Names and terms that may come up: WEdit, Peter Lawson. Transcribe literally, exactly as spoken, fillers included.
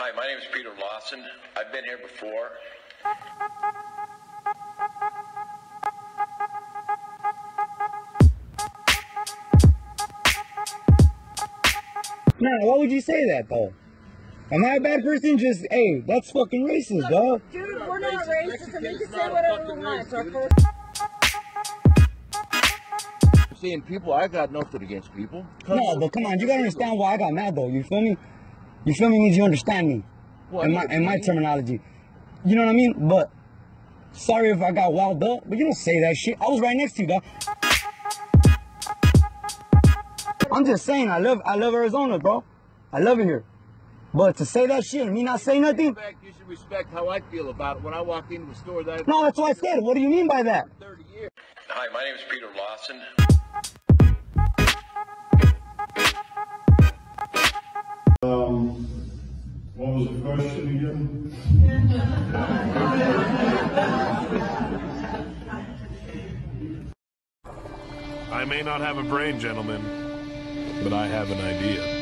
Hi, my name is Peter Lawson. I've been here before. Nah, why would you say that, though? Am I a bad person? Just, hey, that's fucking racist, dog. Dude, we're not racist, and we can say whatever we want. I'm seeing people, I got nothing against people. No, but come on, you gotta understand why I got mad, though. You feel me? You feel me means you understand me. Well, in my, in my terminology. You know what I mean? But, sorry if I got wild up, but you don't say that shit. I was right next to you, dog. I'm just saying, I love I love Arizona, bro. I love it here. But to say that shit and me not say nothing? Respect, you should respect how I feel about it when I walk into a store that I... No, that's what I said. What do you mean by that? thirty years. Hi, my name is Peter Lawson. Um, what was the question again? I may not have a brain, gentlemen, but I have an idea.